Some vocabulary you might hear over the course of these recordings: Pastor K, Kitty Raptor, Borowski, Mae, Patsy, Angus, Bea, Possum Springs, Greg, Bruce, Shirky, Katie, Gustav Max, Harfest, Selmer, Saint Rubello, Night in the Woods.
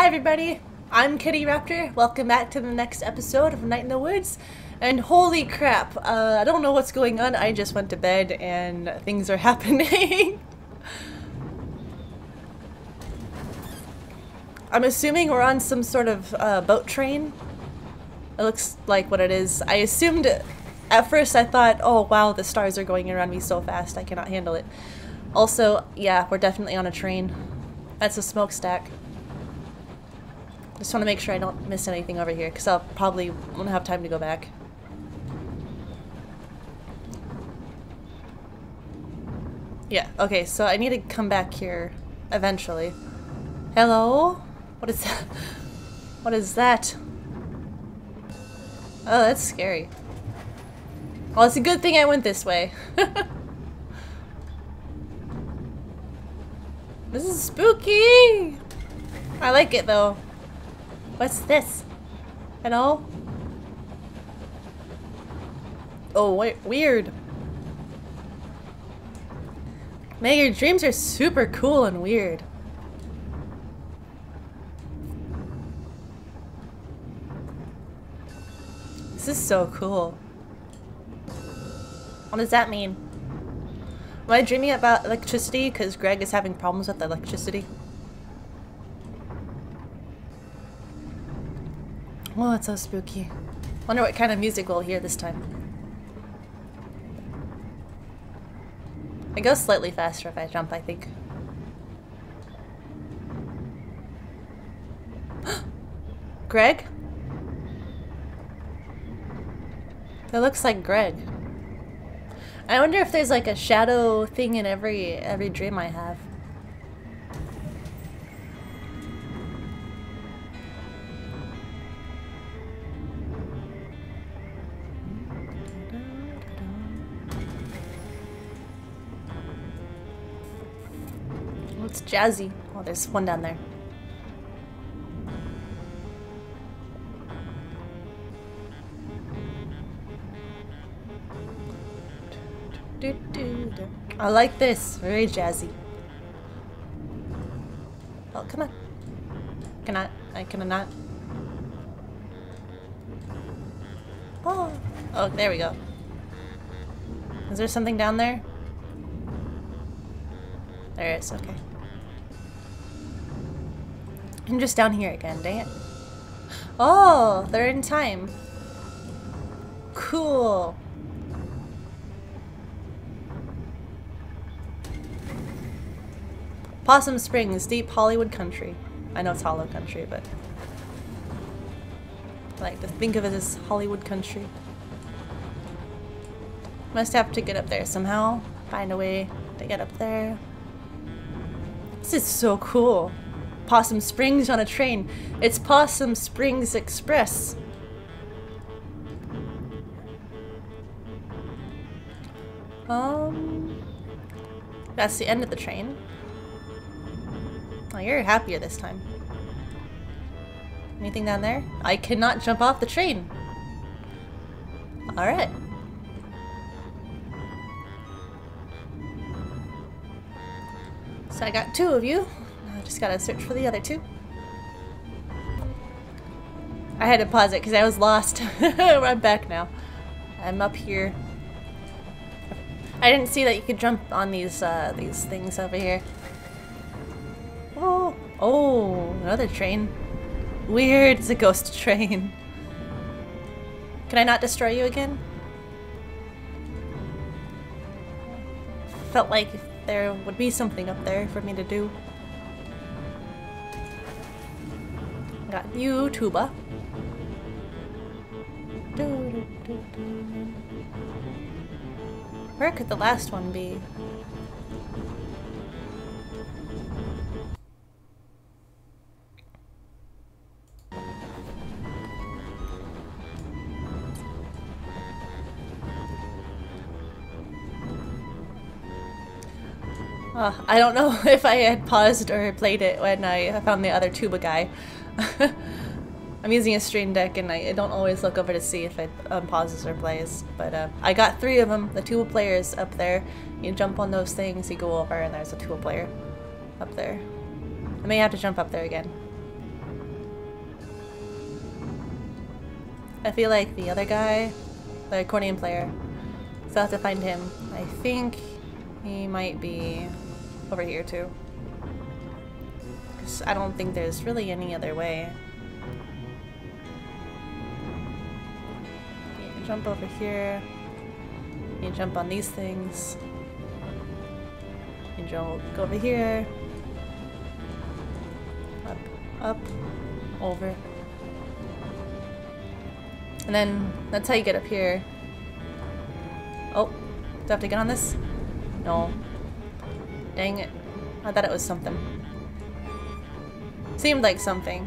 Hi everybody, I'm Kitty Raptor. Welcome back to the next episode of Night in the Woods. And holy crap, I don't know what's going on. I just went to bed and things are happening. I'm assuming we're on some sort of boat train. It looks like what it is. I assumed at first I thought, oh wow, the stars are going around me so fast, I cannot handle it. Also, yeah, we're definitely on a train. That's a smokestack. Just want to make sure I don't miss anything over here, because I'll probably won't have time to go back. Yeah, okay, so I need to come back here eventually. Hello? What is that? What is that? Oh, that's scary. Well, it's a good thing I went this way. This is spooky! I like it though. What's this? Hello? Oh, wait, weird. Man, your dreams are super cool and weird. This is so cool. What does that mean? Am I dreaming about electricity? Because Greg is having problems with electricity. Oh, it's so spooky. Wonder what kind of music we'll hear this time. I go slightly faster if I jump, I think. Greg? That looks like Greg. I wonder if there's like a shadow thing in every dream I have. It's jazzy. Oh, there's one down there. I like this. Very jazzy. Oh, come on. Cannot. I cannot. Oh. Oh, there we go. Is there something down there? There it is. Okay. I'm just down here again, dang it. Oh, they're in time. Cool. Possum Springs, deep Hollywood country. I know it's hollow country, but I like to think of it as Hollywood country. Must have to get up there somehow. Find a way to get up there. This is so cool. Possum Springs on a train. It's Possum Springs Express. That's the end of the train. Oh, you're happier this time. Anything down there? I cannot jump off the train. Alright. So I got two of you. I just gotta search for the other two. I had to pause it because I was lost. I'm back now. I'm up here. I didn't see that you could jump on these things over here. Oh, oh, another train. Weird, it's a ghost train. Can I not destroy you again? Felt like there would be something up there for me to do. Got you, tuba. Where could the last one be? I don't know if I had paused or played it when I found the other tuba guy. I'm using a stream deck and I don't always look over to see if it pauses or plays, but I got three of them. The tuba player is up there. You jump on those things, you go over, and there's a tuba player up there. I may have to jump up there again. I feel like the other guy, the accordion player. So I'll have to find him. I think he might be over here too. Because I don't think there's really any other way. You can jump over here. You can jump on these things. You can jump, go over here. Up, up, over. And then that's how you get up here. Oh, do I have to get on this? No. Dang it. I thought it was something. Seemed like something.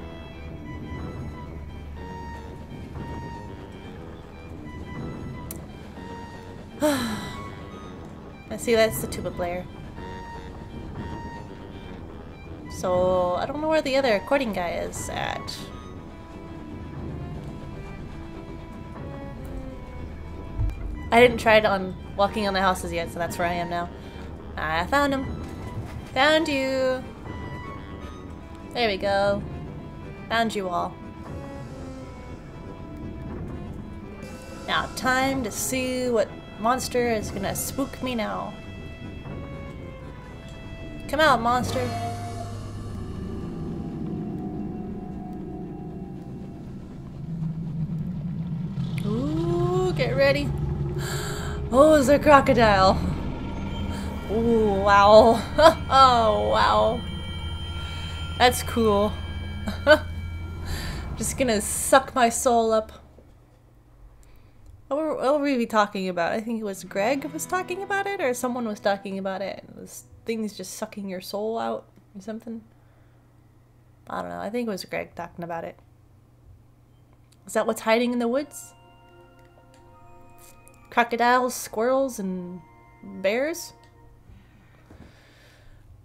I see that's the tuba player. So I don't know where the other accordion guy is at. I didn't try it on walking on the houses yet, so that's where I am now. I found him. Found you. There we go. Found you all. Now time to see what monster is gonna spook me now. Come out, monster. Ooh, get ready. Oh, it's a crocodile. Oh, wow. Oh, wow. That's cool. Just gonna suck my soul up. What were we talking about? I think it was Greg was talking about it, or someone was talking about it. This thing's just sucking your soul out or something. I don't know. I think it was Greg talking about it. Is that what's hiding in the woods? Crocodiles, squirrels, and bears?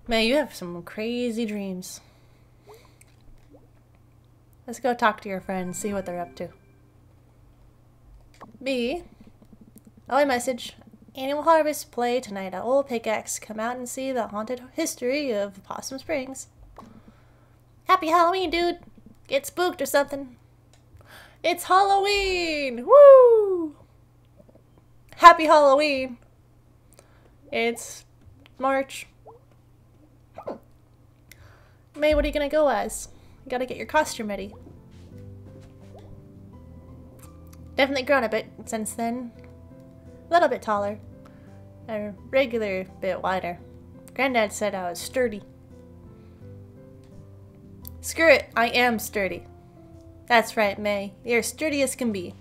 Man, you have some crazy dreams. Let's go talk to your friends, see what they're up to. Bea. Oh, a message. Annual Harvest play tonight at Old Pickaxe. Come out and see the haunted history of Possum Springs. Happy Halloween, dude. Get spooked or something. It's Halloween! Woo! Happy Halloween! It's March. Mae, what are you gonna go as? You gotta get your costume ready. Definitely grown a bit since then. A little bit taller. A regular bit wider. Granddad said I was sturdy. Screw it, I am sturdy. That's right, Mae. You're sturdy as can be.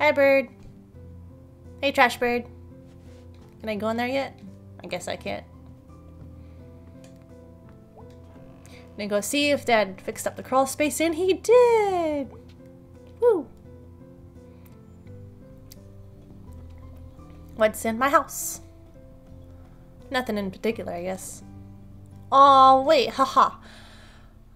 Hi, bird. Hey, trash bird. Can I go in there yet? I guess I can't. I'm gonna go see if Dad fixed up the crawl space, and he did! Woo! What's in my house? Nothing in particular, I guess. Oh, wait, haha.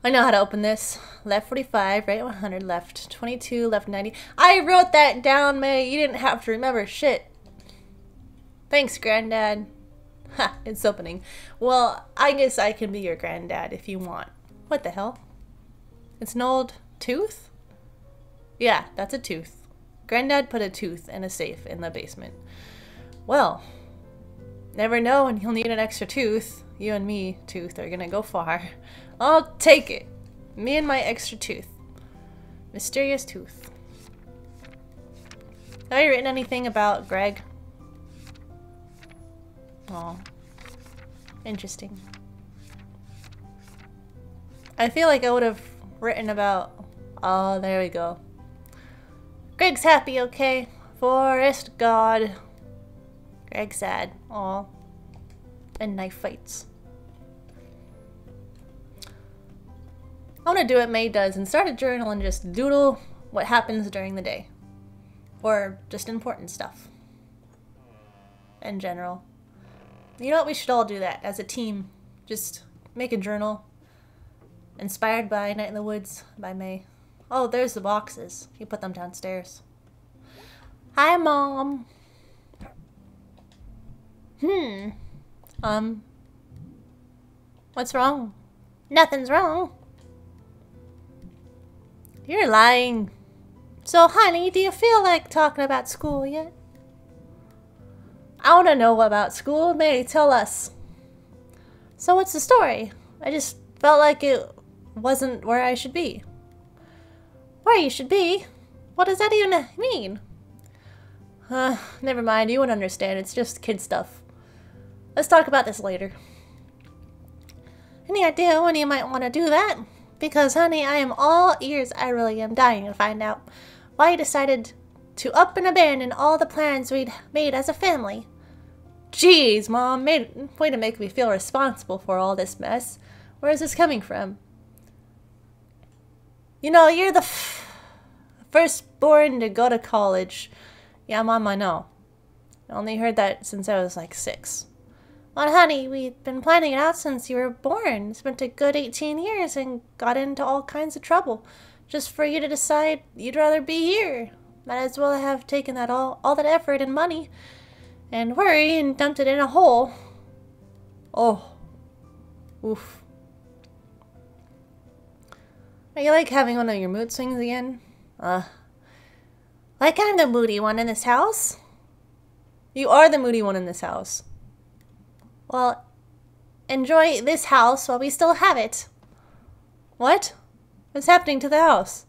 I know how to open this. Left 45, right 100, left 22, left 90. I wrote that down, Mae. You didn't have to remember shit. Thanks, Granddad. Ha, it's opening. Well, I guess I can be your granddad if you want. What the hell? It's an old tooth? Yeah, that's a tooth. Granddad put a tooth in a safe in the basement. Well, never know when you'll need an extra tooth. You and me, tooth, are gonna go far. I'll take it. Me and my extra tooth. Mysterious tooth. Have you written anything about Greg? Oh, interesting. I feel like I would have written about... Oh, there we go. Greg's happy, okay. Forest God. Greg's sad. Aw. And knife fights. I want to do what Mae does and start a journal and just doodle what happens during the day. Or just important stuff. In general. You know what? We should all do that as a team. Just make a journal. Inspired by Night in the Woods by Mae. Oh, there's the boxes. You put them downstairs. Hi, Mom. Hmm. What's wrong? Nothing's wrong. You're lying. So, honey, do you feel like talking about school yet? I want to know about school. Mae, tell us. So what's the story? I just felt like it wasn't where I should be. Where you should be? What does that even mean? Never mind. You wouldn't understand. It's just kid stuff. Let's talk about this later. Any idea when you might want to do that? Because, honey, I am all ears. I really am dying to find out why you decided to up and abandon all the plans we'd made as a family. Jeez, Mom. Way to make me feel responsible for all this mess. Where is this coming from? You know, you're the firstborn to go to college. Yeah, Mom, I know. I only heard that since I was like 6. Well, honey, we've been planning it out since you were born. Spent a good 18 years and got into all kinds of trouble. Just for you to decide you'd rather be here. Might as well have taken that all that effort and money and worry and dumped it in a hole. Oh. Oof. Are you like having one of your mood swings again? Like I'm the moody one in this house? You are the moody one in this house. Well, enjoy this house while we still have it. What? What's happening to the house?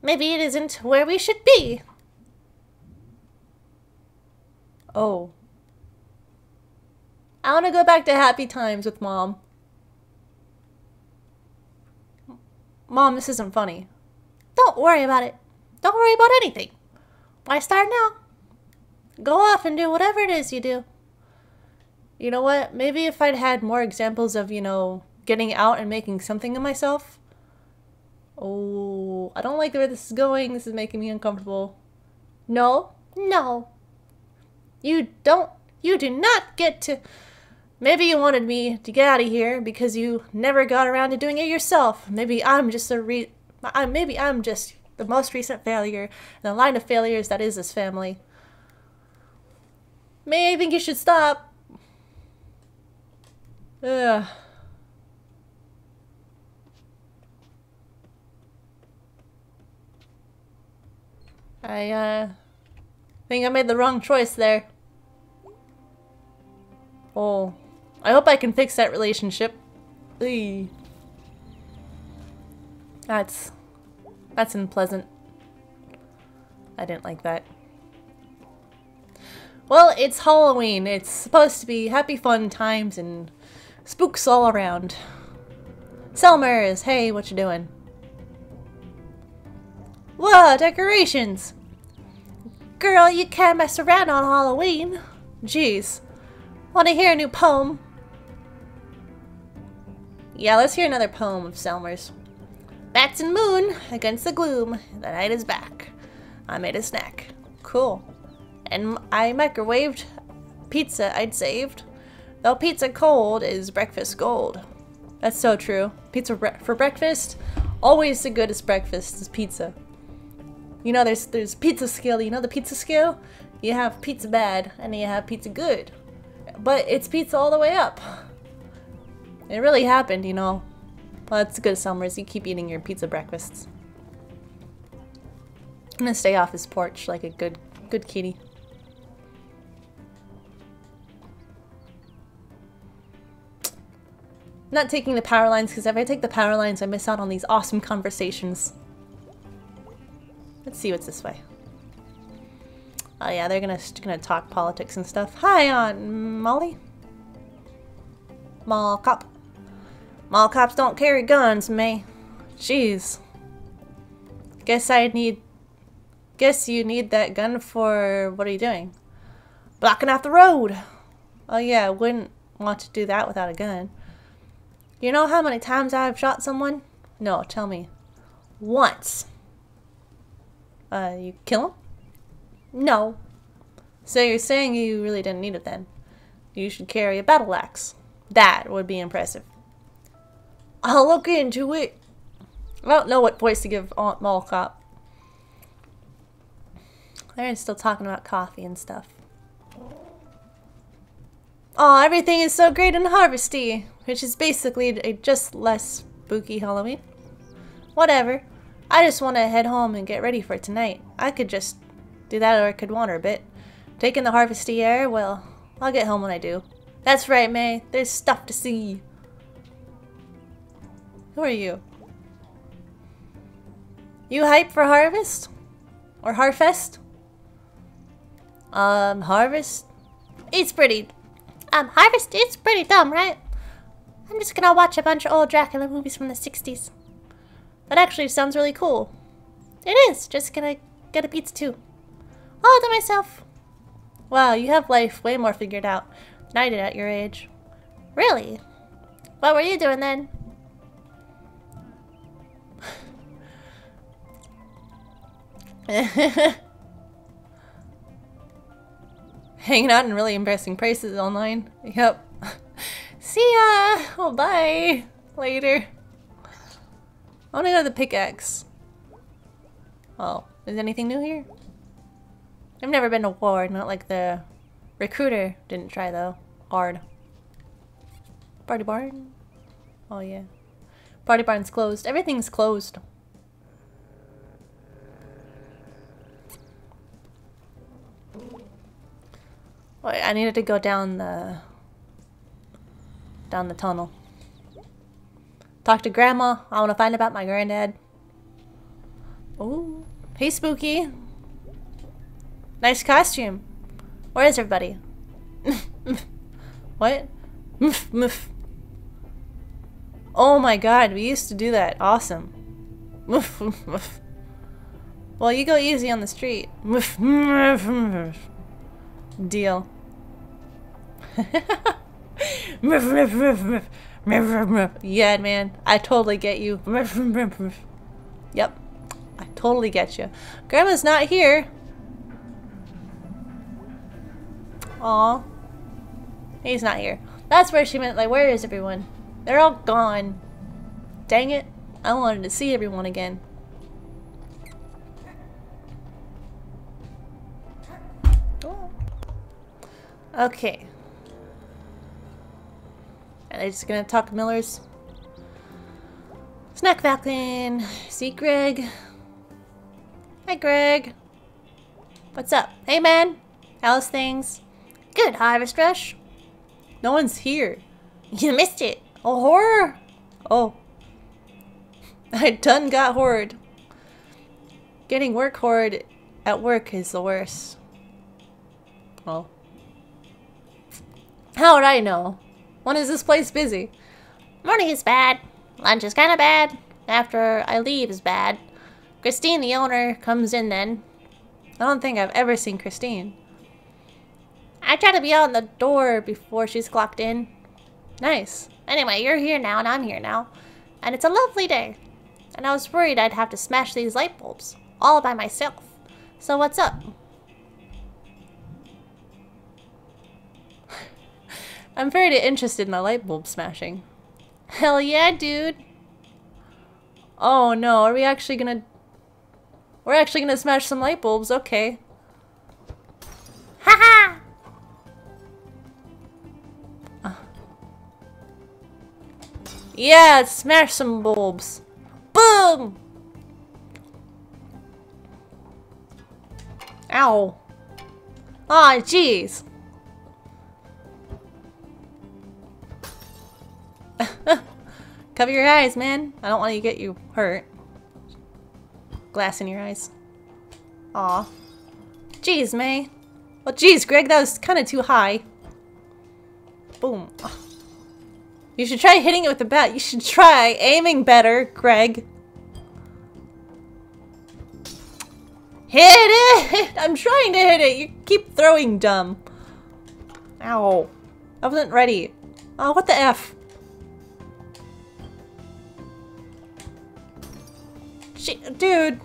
Maybe it isn't where we should be. Oh. I want to go back to happy times with Mom. Mom, this isn't funny. Don't worry about it. Don't worry about anything. Why start now? Go off and do whatever it is you do. You know what? Maybe if I'd had more examples of, you know, getting out and making something of myself. Oh, I don't like where this is going. This is making me uncomfortable. No, no. You do not get to... Maybe you wanted me to get out of here because you never got around to doing it yourself. Maybe I'm just the most recent failure in the line of failures that is this family. May, I think you should stop. Ugh. I think I made the wrong choice there. Oh. I hope I can fix that relationship. Eey. That's unpleasant. I didn't like that. Well, it's Halloween. It's supposed to be happy fun times and spooks all around. Selmer is, hey, what you doing? Whoa, decorations! Girl, you can't mess around on Halloween. Jeez. Wanna hear a new poem? Yeah, let's hear another poem of Selmer's. Bats and moon, against the gloom, the night is back. I made a snack. Cool. And I microwaved pizza I'd saved. Though pizza cold is breakfast gold. That's so true. Pizza for breakfast, always the goodest breakfast is pizza. You know, there's pizza scale. You know the pizza scale? You have pizza bad, and you have pizza good. But it's pizza all the way up. It really happened, you know. Well, that's good, Summers. You keep eating your pizza breakfasts. I'm gonna stay off his porch like a good kitty. Not taking the power lines, because if I take the power lines, I miss out on these awesome conversations. Let's see what's this way. Oh yeah, they're gonna talk politics and stuff. Hi, Aunt Molly. Mall cop. Mall cops don't carry guns, Mae. Jeez. Guess you need that gun for... What are you doing? Blocking off the road! Oh yeah, I wouldn't want to do that without a gun. You know how many times I've shot someone? No, tell me. Once. You kill him? No. So you're saying you really didn't need it then. You should carry a battle axe. That would be impressive. I'll look into it. I don't know what voice to give Aunt Mall Cop. They're still talking about coffee and stuff. Oh, everything is so great and harvesty, which is basically a just less spooky Halloween. Whatever. I just want to head home and get ready for tonight. I could just do that, or I could wander a bit. Taking the harvesty air? Well, I'll get home when I do. That's right, Mae. There's stuff to see. Who are you? You hype for Harvest? Or Harfest? Harvest? It's pretty... Harvest is pretty dumb, right? I'm just gonna watch a bunch of old Dracula movies from the 60s. That actually sounds really cool. It is! Just gonna get a pizza too. All to myself. Wow, you have life way more figured out than I did at your age. Really? What were you doing then? Hanging out and really embarrassing prices online. Yep. See ya! Oh, bye! Later. I want to go to the pickaxe. Oh, is anything new here? I've never been to war, not like the recruiter. Didn't try though. Hard. Party barn? Oh yeah. Party barn's closed. Everything's closed. Wait, I needed to go down the tunnel. Talk to Grandma. I want to find about my granddad. Oh, hey, Spooky. Nice costume. Where is everybody? What? Muff, muff. Oh my God, we used to do that. Awesome. Muff, muff, muff. Well, you go easy on the street. Muff, muff, muff. Deal. Muff, muff, muff, muff. Yeah, man, I totally get you. Yep, I totally get you. Grandma's not here. Aw, he's not here. That's where she meant, like, where is everyone? They're all gone. Dang it, I wanted to see everyone again. Okay. Are they just gonna talk Millers? Snack back in. See Greg. Hi, Greg. What's up? Hey, man. How's things? Good harvest rush. No one's here. You missed it. Oh, horror. Oh. I done got horrored. Getting work horrored at work is the worst. Oh. How would I know? When is this place busy? Morning is bad. Lunch is kind of bad. After I leave is bad. Christine, the owner, comes in then. I don't think I've ever seen Christine. I try to be out the door before she's clocked in. Nice. Anyway, you're here now and I'm here now. And it's a lovely day. And I was worried I'd have to smash these light bulbs. All by myself. So what's up? I'm very interested in the light bulb smashing. Hell yeah, dude! Oh no, are we actually gonna... We're actually gonna smash some light bulbs, okay. Haha! Yeah, smash some bulbs. Boom! Ow. Aw, jeez. Cover your eyes, man. I don't want to get you hurt. Glass in your eyes. Aw. Jeez, Mae. Well, jeez, Greg, that was kind of too high. Boom. You should try hitting it with the bat. You should try aiming better, Greg. Hit it! I'm trying to hit it. You keep throwing dumb. Ow. I wasn't ready. Oh, what the F? Dude!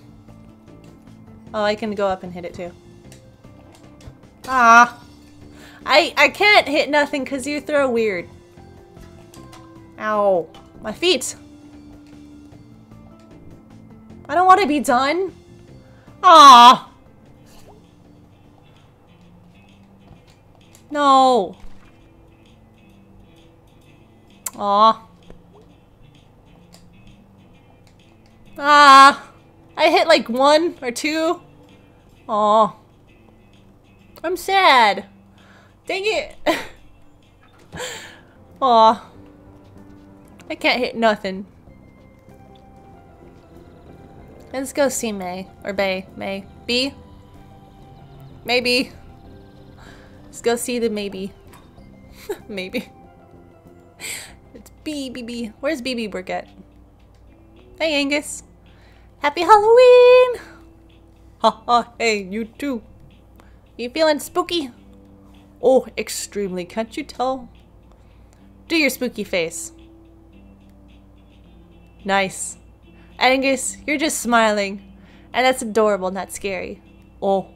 Oh, I can go up and hit it too. Ah! I can't hit nothing because you throw weird. Ow. My feet! I don't want to be done! Ah! No! Ah! Ah! I hit like one or two. Aw. I'm sad. Dang it. Aw. I can't hit nothing. Let's go see May. Or Bay. May. B? Maybe. Let's go see the maybe. Maybe. It's B, B, B. Where's BB work at? Hey, Angus. Happy Halloween! Ha ha, hey, you too. You feeling spooky? Oh, extremely. Can't you tell? Do your spooky face. Nice. Angus, you're just smiling. And that's adorable, not scary. Oh.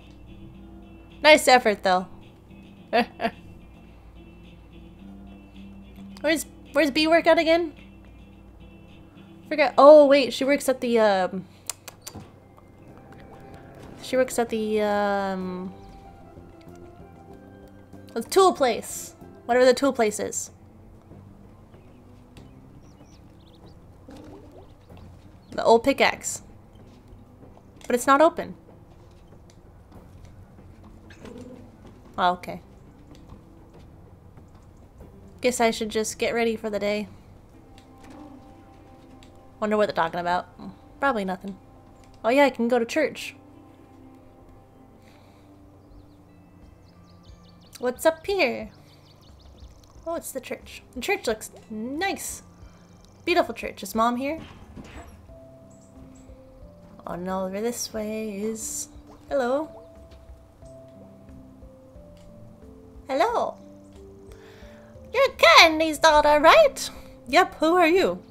Nice effort, though. Where's Bea work out again? Forgot. Oh, wait. She works at the, the tool place. Whatever the tool place is. The old pickaxe. But it's not open. Oh, okay. Guess I should just get ready for the day. Wonder what they're talking about. Probably nothing. Oh yeah, I can go to church. What's up here? Oh, it's the church. The church looks nice. Beautiful church. Is Mom here? Oh no, this way is... Hello. Hello. You're Candy's daughter, right? Yep, who are you?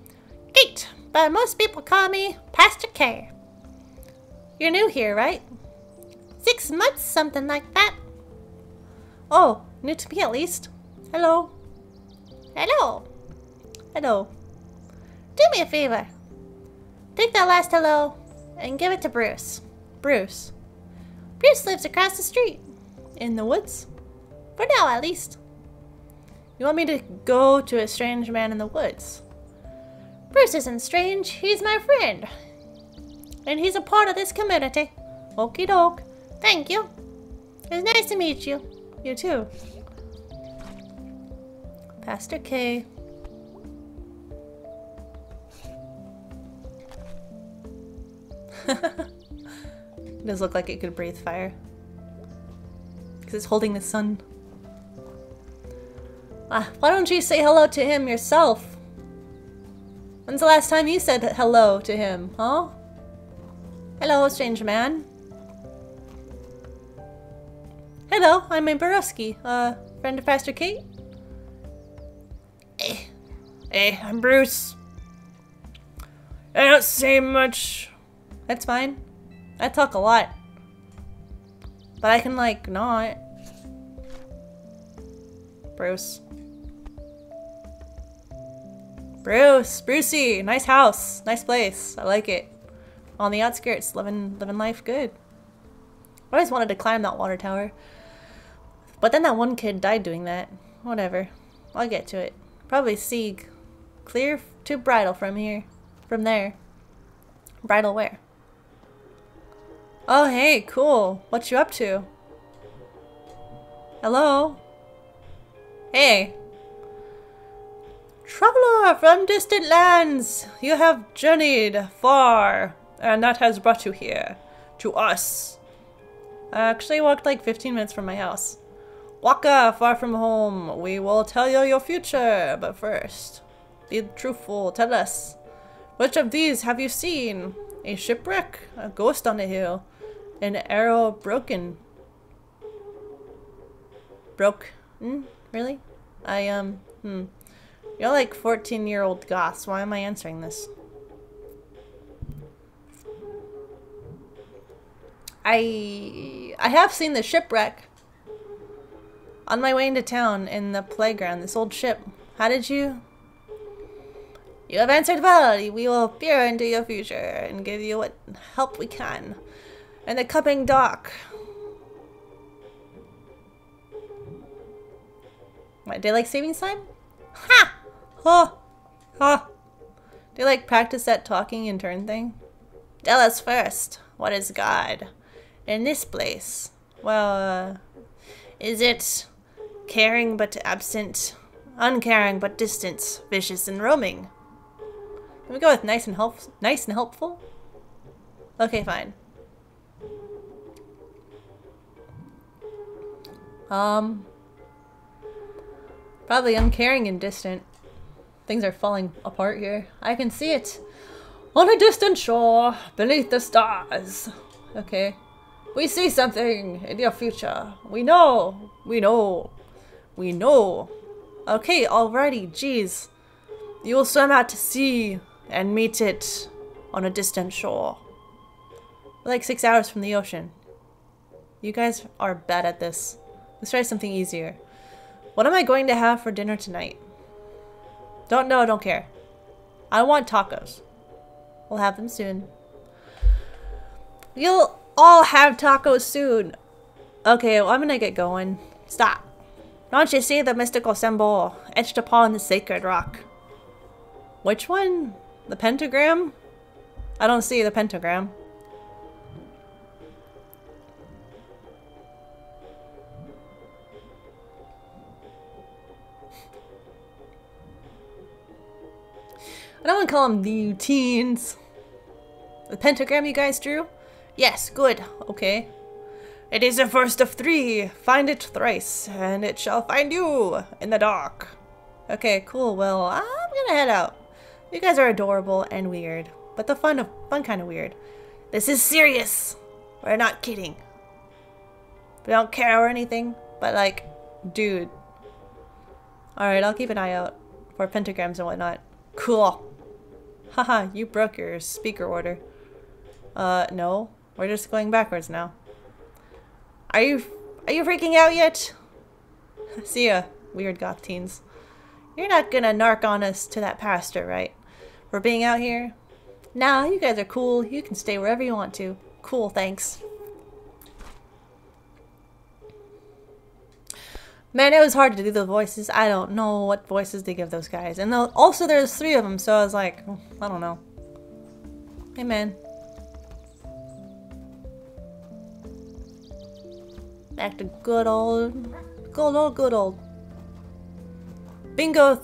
Kate, but most people call me Pastor K. You're new here, right? 6 months, something like that. Oh, new to me at least. Hello. Hello. Hello. Do me a favor. Take that last hello and give it to Bruce. Bruce. Bruce lives across the street. In the woods. For now, at least. You want me to go to a strange man in the woods? Bruce isn't strange. He's my friend. And he's a part of this community. Okie doke. Thank you. It's nice to meet you. You too. Pastor K. It does look like it could breathe fire. Because it's holding the sun. Why don't you say hello to him yourself? When's the last time you said hello to him, huh? Hello, strange man. Hello, I'm a Borowski, friend of Pastor Kate. Hey, I'm Bruce. I don't say much. That's fine. I talk a lot. But I can, like, not. Bruce. Bruce! Brucey! Nice house! Nice place. I like it. On the outskirts. Living life good. I always wanted to climb that water tower. But then that one kid died doing that. Whatever. I'll get to it. Probably see clear to Bridal from here. From there. Bridal where? Oh, hey, cool. What you up to? Hello? Hey. Traveler from distant lands, you have journeyed far, and that has brought you here. To us. I actually walked like 15 minutes from my house. Waka, far from home, we will tell you your future, but first, be truthful, tell us. Which of these have you seen? A shipwreck, a ghost on a hill, an arrow broken. Broke? Really? You're like 14-year-old goths. Why am I answering this? I have seen the shipwreck. On my way into town in the playground, this old ship. How did you? You have answered well. We will peer into your future and give you what help we can. In the coming dock. What, daylight savings time? Ha! Ha! Ha! Do you like practice that talking in turn thing? Tell us first, what is God in this place? Well, is it caring but absent, uncaring but distant, vicious and roaming? Can we go with nice and helpful? Okay, fine. Probably uncaring and distant. Things are falling apart here. I can see it. On a distant shore, beneath the stars. Okay. We see something in your future. We know. We know. We know. Okay, alrighty, jeez. You will swim out to sea and meet it on a distant shore. We're like 6 hours from the ocean. You guys are bad at this. Let's try something easier. What am I going to have for dinner tonight? Don't know, don't care. I want tacos. We'll have them soon. You'll all have tacos soon. Okay, well, I'm gonna get going. Stop. Don't you see the mystical symbol etched upon the sacred rock? Which one? The pentagram? I don't see the pentagram. I don't want to call them the teens. The pentagram you guys drew? Yes, good. Okay. It is the first of three. Find it thrice, and it shall find you in the dark. Okay, cool. Well, I'm gonna head out. You guys are adorable and weird, but the fun kind of weird. This is serious. We're not kidding. We don't care or anything, but like, dude. Alright, I'll keep an eye out for pentagrams and whatnot. Cool. Haha, you broke your speaker order. No. We're just going backwards now. Are you freaking out yet? See ya, weird goth teens. You're not gonna narc on us to that pastor, right? For being out here? Nah, you guys are cool. You can stay wherever you want to. Cool, thanks. Man, it was hard to do the voices. I don't know what voices they give those guys. And also there's 3 of them, so I was like, oh, I don't know. Hey, man. Back to good old. Bingo,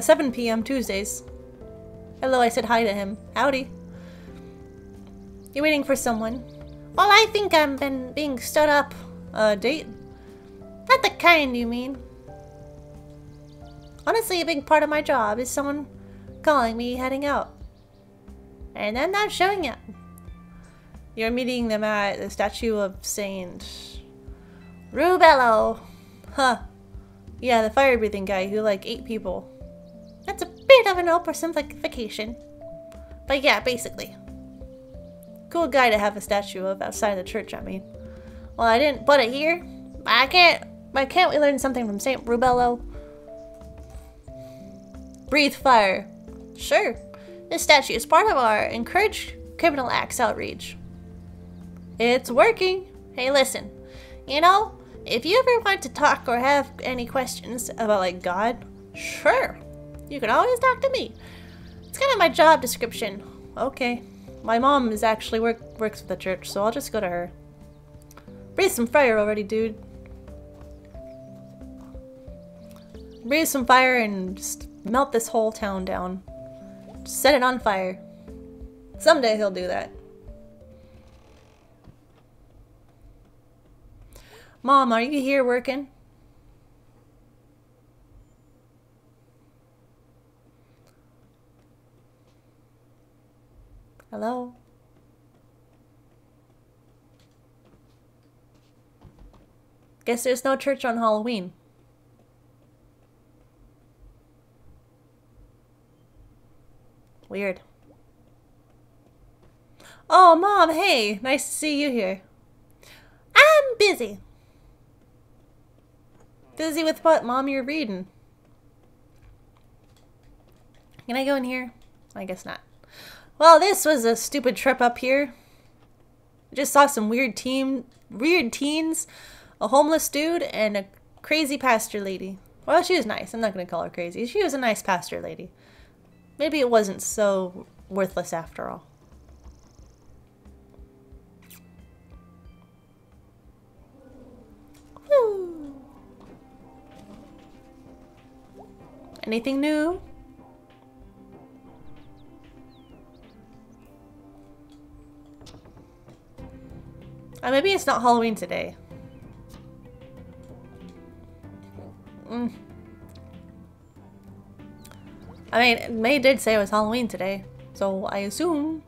7 p.m. Tuesdays. Hello, I said hi to him. Howdy. You waiting for someone? Well, I think I've been being stood up. Date? Not the kind you mean. Honestly, a big part of my job is someone calling me heading out. And then not showing up. You're meeting them at the statue of Saint Rubello. Huh. Yeah, the fire breathing guy who like ate people. That's a bit of an oversimplification. But yeah, basically. Cool guy to have a statue of outside the church, I mean. Well, I didn't put it here. Why can't we learn something from Saint Rubello? Breathe fire. Sure. This statue is part of our Encourage Criminal Acts outreach. It's working. Hey, listen. You know, if you ever want to talk or have any questions about, like, God, sure. You can always talk to me. It's kind of my job description. Okay. My mom is actually works with the church, so I'll just go to her. Breathe some fire already, dude. Breathe some fire and just melt this whole town down. Just set it on fire. Someday he'll do that. Mom, are you here working? Hello? Guess there's no church on Halloween. Weird. Oh, Mom, hey! Nice to see you here. I'm busy. Busy with what, Mom? You're reading. Can I go in here? I guess not. Well, this was a stupid trip up here. I just saw some weird teens, a homeless dude, and a crazy pastor lady. Well, she was nice. I'm not gonna call her crazy. She was a nice pastor lady. Maybe it wasn't so worthless after all. Anything new? Oh, maybe it's not Halloween today. Mm. I mean, May did say it was Halloween today, so I assume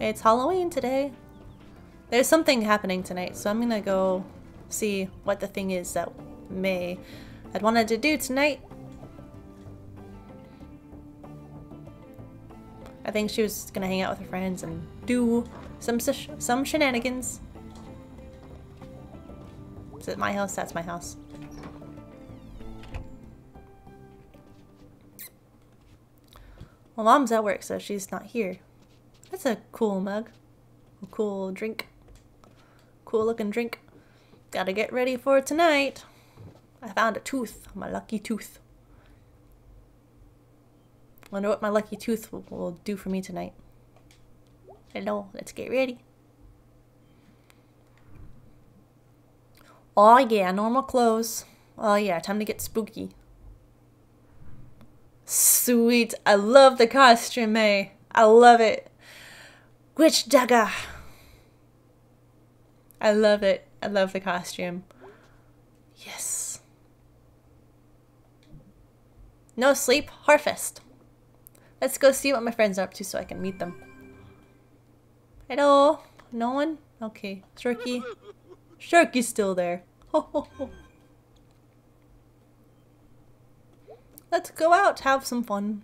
it's Halloween today. There's something happening tonight, so I'm gonna go see what the thing is that May had wanted to do tonight. I think she was gonna hang out with her friends and do some shenanigans. Is it my house? That's my house. Well, Mom's at work, so she's not here. That's a cool mug. A cool drink. Cool looking drink. Gotta get ready for tonight. I found a tooth. My lucky tooth. Wonder what my lucky tooth will do for me tonight. Hello, let's get ready. Oh yeah, normal clothes. Oh yeah, time to get spooky. Sweet. I love the costume, May. I love it. Witch dagger. I love it. I love the costume. Yes. No sleep. Harfest. Let's go see what my friends are up to so I can meet them. Hello. No one? Okay. Shirky. Shirky's still there. Ho, ho, ho. Let's go out, have some fun.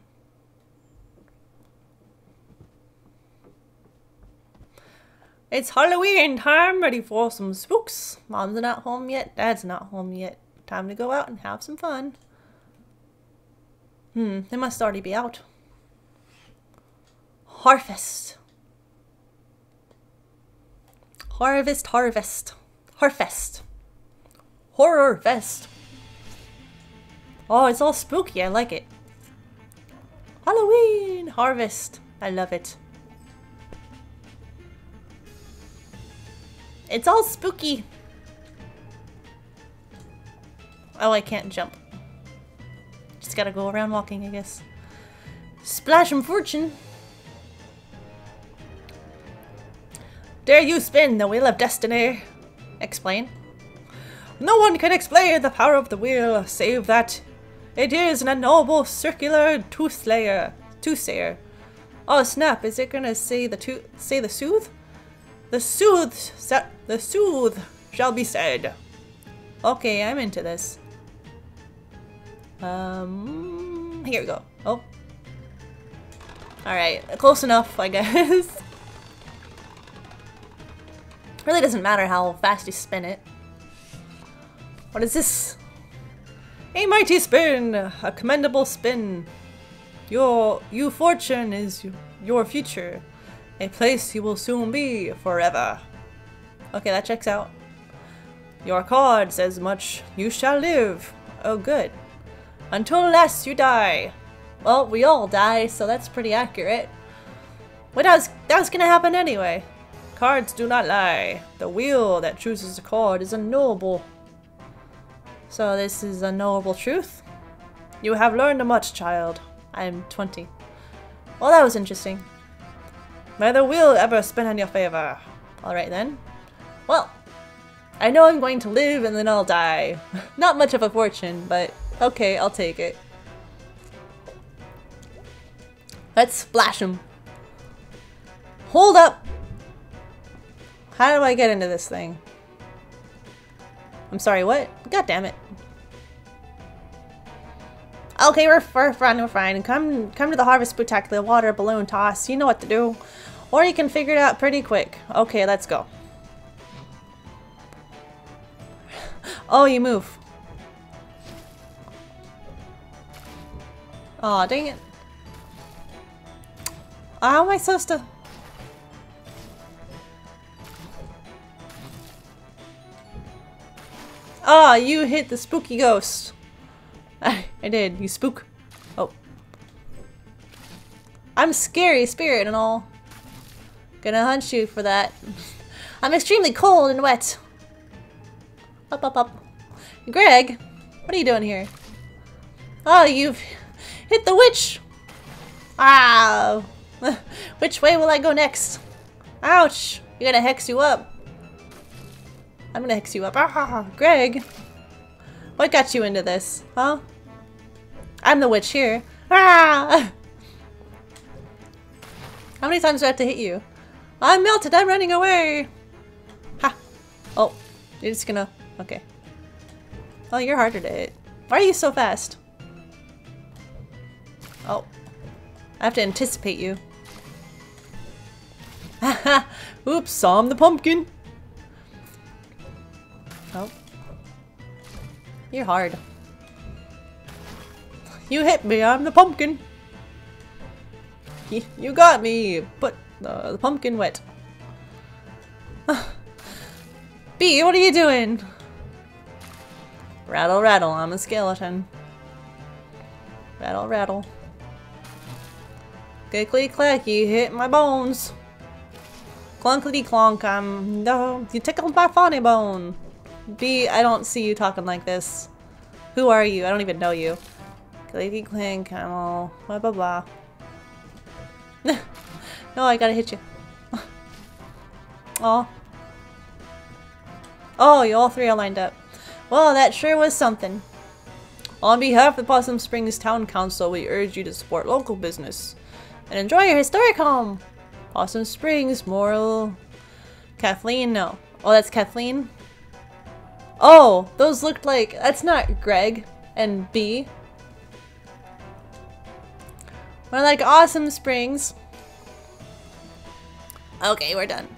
It's Halloween time, ready for some spooks. Mom's not home yet, Dad's not home yet. Time to go out and have some fun. They must already be out. Harfest. Harvest, harvest. Harfest. Horror fest. Oh, it's all spooky. I like it. Halloween! Harvest. I love it. It's all spooky. Oh, I can't jump. Just gotta go around walking, I guess. Splash 'em fortune. Dare you spin the wheel of destiny. Explain. No one can explain the power of the wheel, save that it is an unknowable circular toothsayer. Oh snap! Is it gonna say the sooth? The sooth shall be said. Okay, I'm into this. Here we go. Oh, all right, close enough, I guess. Really doesn't matter how fast you spin it. What is this? A mighty spin, a commendable spin. Your fortune is your future, a place you will soon be forever. Okay, that checks out. Your card says much. You shall live. Oh, good. Until last you die. Well, we all die, so that's pretty accurate. But that was gonna happen anyway. Cards do not lie. The wheel that chooses the card is unknowable. So this is a knowable truth? You have learned much, child. I'm 20. Well, that was interesting. May the wheel ever spin in your favor. Alright then. Well, I know I'm going to live and then I'll die. Not much of a fortune, but okay, I'll take it. Let's splash him. Hold up! How do I get into this thing? I'm sorry, what? God damn it. Okay, we're fine. Come to the Harvest Spectacular, the water balloon toss. You know what to do. Or you can figure it out pretty quick. Okay, let's go. Oh, you move. Aw, oh, dang it. How am I supposed to... Ah, oh, you hit the spooky ghost. I did. You spook. Oh. I'm scary spirit and all. Gonna hunt you for that. I'm extremely cold and wet. Up, up, up. Greg, what are you doing here? Oh, you've hit the witch! Ah! Which way will I go next? Ouch! You're gonna hex you up. I'm gonna hex you up. Ah, Greg! What got you into this, huh? I'm the witch here. Ah! How many times do I have to hit you? I'm melted! I'm running away! Ha! Oh, you're just gonna... Okay. Oh, you're harder to hit. Why are you so fast? Oh. I have to anticipate you. Haha! Oops, saw him the pumpkin! Oh. You're hard. You hit me, I'm the pumpkin! You got me! Put the pumpkin wet. Bea, what are you doing? Rattle, rattle, I'm a skeleton. Rattle, rattle. Clickety clack, you hit my bones. Clunkety clonk, I'm... No, you tickled my funny bone. Bea, I don't see you talking like this. Who are you? I don't even know you. Clickety clink, I'm all... Blah, blah, blah. No, I gotta hit you. Oh. Oh, you all three are lined up. Well, that sure was something. On behalf of the Possum Springs Town Council, we urge you to support local business and enjoy your historic home. Possum Springs, Moral... Kathleen? No. Oh, that's Kathleen? Oh, those looked like... That's not Greg and Bea. We're like Awesome Springs. Okay, we're done.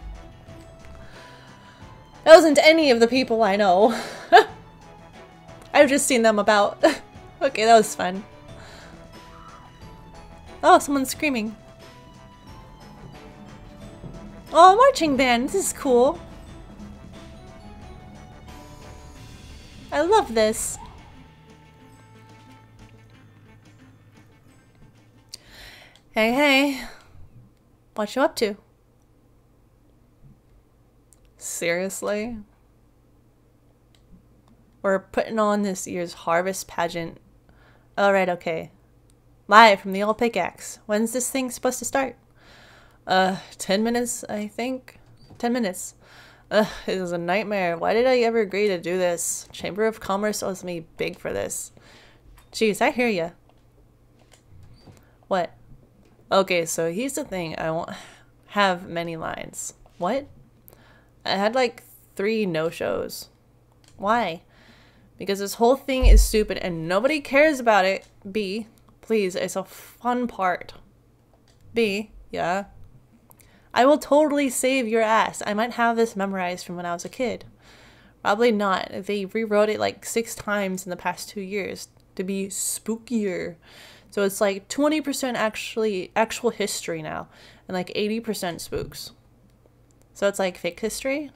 That wasn't any of the people I know. I've just seen them about. Okay, that was fun. Oh, someone's screaming. Oh, marching band. This is cool. I love this. Hey, hey. What you up to? Seriously? We're putting on this year's Harvest pageant. Alright, okay. Live from the old pickaxe. When's this thing supposed to start? 10 minutes, I think. 10 minutes. Ugh, this is a nightmare. Why did I ever agree to do this? Chamber of Commerce owes me big for this. Jeez, I hear ya. What? Okay, so here's the thing. I won't have many lines. What? I had like 3 no-shows. Why? Because this whole thing is stupid and nobody cares about it. Bea, please, it's a fun part. Bea, yeah? I will totally save your ass. I might have this memorized from when I was a kid. Probably not. They rewrote it like 6 times in the past 2 years to be spookier. So it's like 20% actual history now and like 80% spooks. So it's like fake history.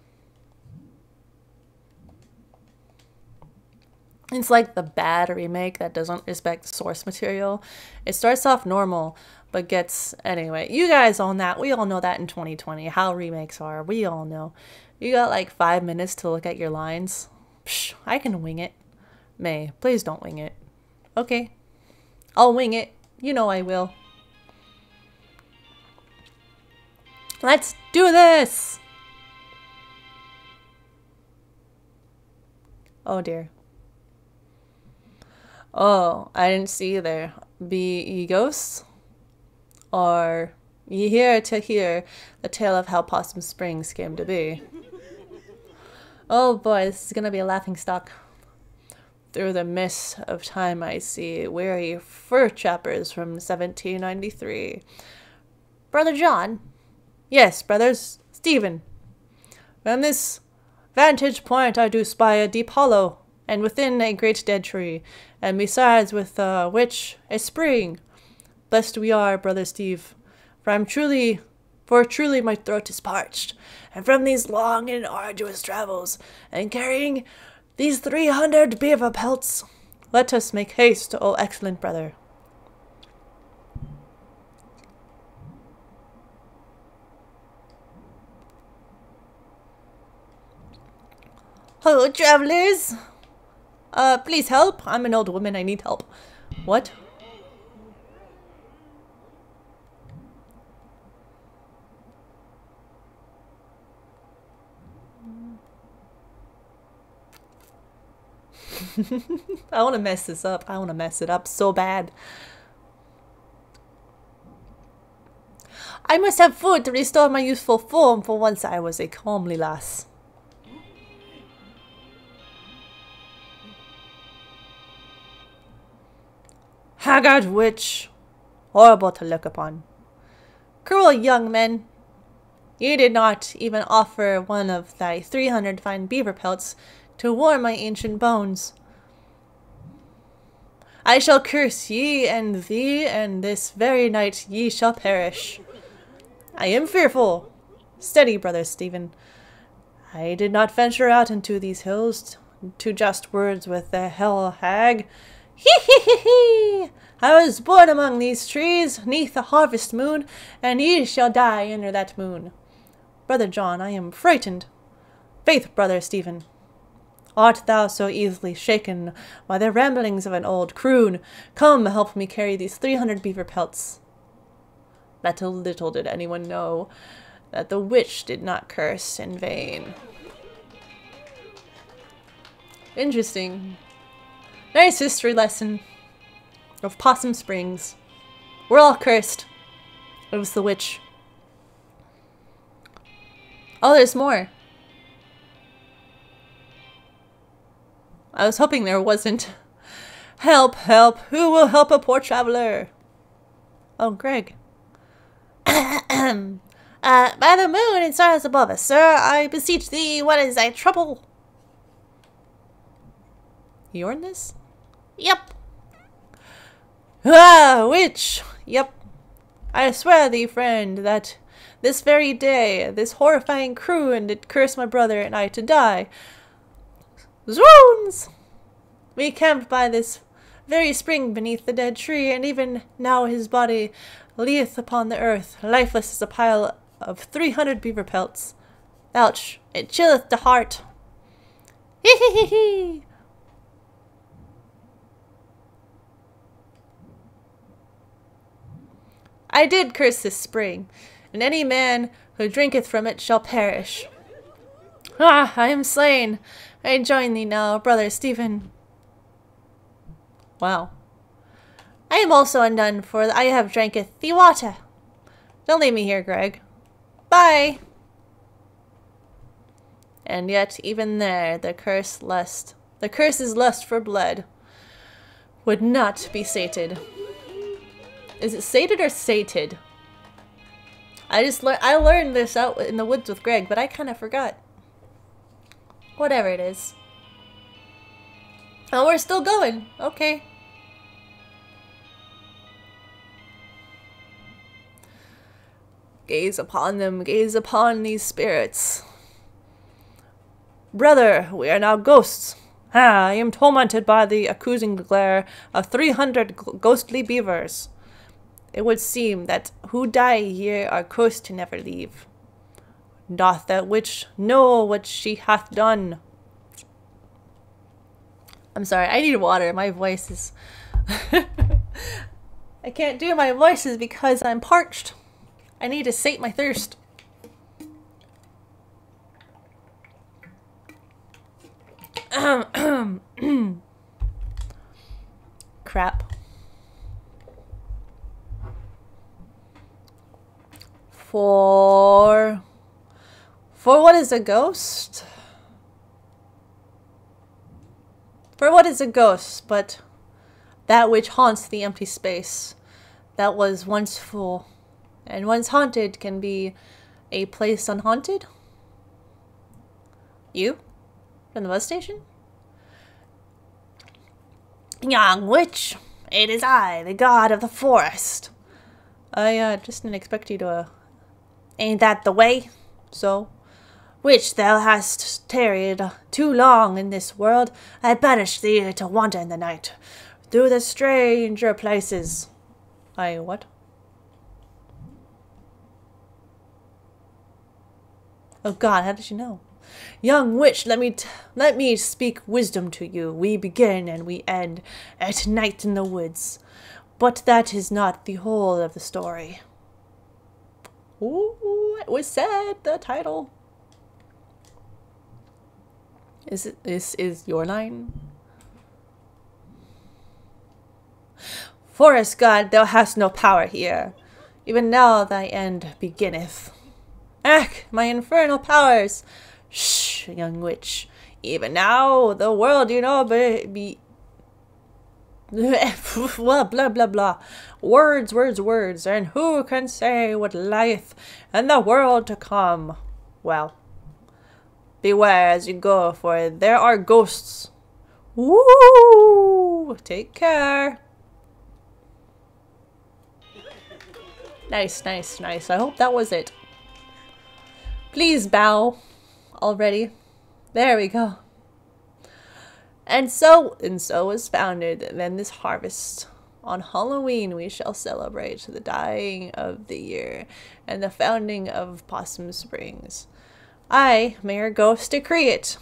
It's like the bad remake that doesn't respect source material. It starts off normal, but gets... Anyway, you guys own that. We all know that in 2020, how remakes are. We all know. You got like 5 minutes to look at your lines. Psh, I can wing it. Mae, please don't wing it. Okay. I'll wing it. You know I will. Let's do this! Oh dear. Oh, I didn't see you there. Be ye ghosts? Or ye here to hear the tale of how Possum Springs came to be? Oh boy, this is gonna be a laughing stock. Through the mist of time I see weary fur trappers from 1793. Brother John... Yes, brothers, Stephen. From this vantage point I do spy a deep hollow, and within a great dead tree, and besides with which a spring. Blessed we are, brother Steve, for truly my throat is parched, and from these long and arduous travels, and carrying these 300 beaver pelts, let us make haste, O excellent brother. Hello, travelers! Please help. I'm an old woman. I need help. What? I want to mess this up. I want to mess it up so bad. I must have food to restore my youthful form. For once I was a comely lass. Haggard witch, horrible to look upon. Cruel young men, ye did not even offer one of thy 300 fine beaver pelts to warm my ancient bones. I shall curse ye and thee, and this very night ye shall perish. I am fearful. Steady, brother Stephen. I did not venture out into these hills to just words with the hell hag. Hee hee hee hee! I was born among these trees, neath the harvest moon, and ye shall die under that moon. Brother John, I am frightened. Faith, brother Stephen. Art thou so easily shaken by the ramblings of an old croon? Come, help me carry these 300 beaver pelts. Little did anyone know that the witch did not curse in vain. Interesting. Nice history lesson of Possum Springs. We're all cursed. It was the witch. Oh, there's more. I was hoping there wasn't. Help, help, who will help a poor traveler? Oh, Greg. By the moon and stars above us, sir, I beseech thee, what is thy trouble? You earned this? Yep. Ah, witch! Yep. I swear thee, friend, that this very day, this horrifying croon did curse my brother and I to die. Zoons! We camped by this very spring beneath the dead tree, and even now his body lieth upon the earth, lifeless as a pile of 300 beaver pelts. Ouch, it chilleth the heart. Hee hee hee hee! I did curse this spring, and any man who drinketh from it shall perish. Ah, I am slain! I join thee now, brother Stephen. Wow. I am also undone, for I have dranketh the water. Don't leave me here, Greg. Bye! And yet, even there, the curse's lust for blood would not be sated. Is it sated or sated? I learned this out in the woods with Greg, but I kind of forgot. Whatever it is. Oh, we're still going. Okay. Gaze upon them. Gaze upon these spirits. Brother, we are now ghosts. Ah, I am tormented by the accusing glare of 300 ghostly beavers. It would seem that who die here are cursed to never leave. Doth that witch know what she hath done? I'm sorry, I need water. My voice is... I can't do my voices because I'm parched. I need to sate my thirst. Crap. For what is a ghost? For what is a ghost but that which haunts the empty space that was once full, and once haunted can be a place unhaunted? You? From the bus station? Young witch, it is I, the god of the forest. I just didn't expect you to, ain't that the way? So... which thou hast tarried too long in this world, I banish thee to wander in the night, through the stranger places. I what? Oh god, how did you know? Young witch, let me speak wisdom to you. We begin and we end at Night in the Woods. But that is not the whole of the story. Ooh, it was said, the title. Is it, this is your line? Forest god, thou hast no power here. Even now thy end beginneth. Ach, my infernal powers! Shh, young witch. Even now the world, you know, blah, blah, blah, blah. Words, words, words, and who can say what lieth in the world to come? Well, beware as you go, for there are ghosts. Woo! Take care. Nice, nice, nice. I hope that was it. Please bow. Already. There we go. And so is founded then this harvest. On Halloween we shall celebrate the dying of the year and the founding of Possum Springs. I, Mayor Ghost, decree it.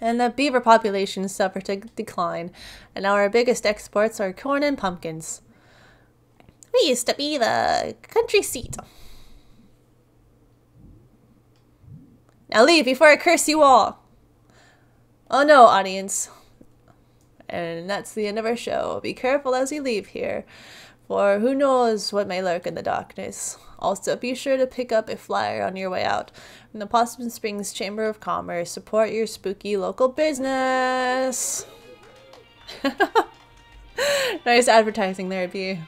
And the beaver population suffer to decline, and our biggest exports are corn and pumpkins. We used to be the country seat. Now leave before I curse you all. Oh no, audience. And that's the end of our show. Be careful as you leave here, for who knows what may lurk in the darkness. Also, be sure to pick up a flyer on your way out from the Possum Springs Chamber of Commerce. Support your spooky local business. Nice advertising there, Bea.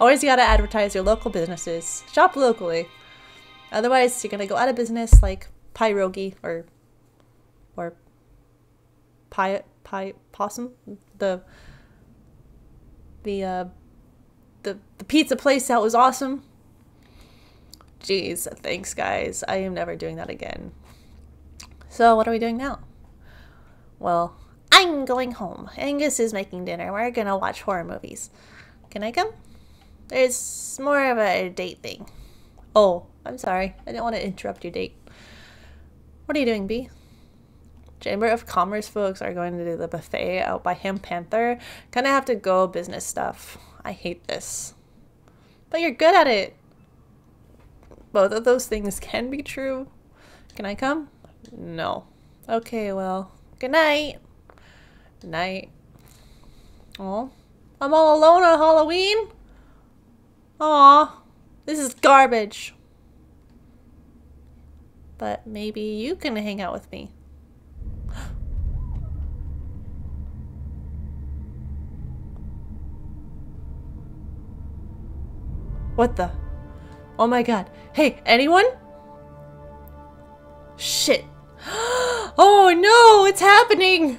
Always gotta advertise your local businesses. Shop locally. Otherwise, you're gonna go out of business like Pierogi or Possum, the pizza place that was awesome. Jeez, thanks guys. I am never doing that again. So what are we doing now? Well, I'm going home. Angus is making dinner. We're gonna watch horror movies. Can I come? It's more of a date thing. Oh, I'm sorry. I didn't want to interrupt your date. What are you doing, Bea? Chamber of Commerce folks are going to do the buffet out by Ham Panther. Kind of have to go business stuff. I hate this. But you're good at it. Both of those things can be true. Can I come? No. Okay, well, good night. Good night. Oh, I'm all alone on Halloween? Aw, this is garbage. But maybe you can hang out with me. What the? Oh my god. Hey, anyone? Shit. Oh no, it's happening.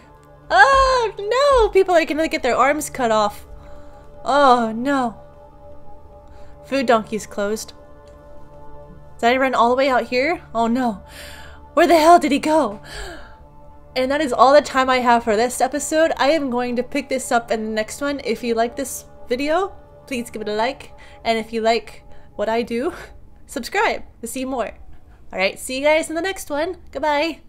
Oh no, people are gonna get their arms cut off. Oh no. Food donkey's closed. Did I run all the way out here? Oh no. Where the hell did he go? And that is all the time I have for this episode. I am going to pick this up in the next one. If you like this video, please give it a like. And if you like what I do, subscribe to see more. Alright, see you guys in the next one. Goodbye.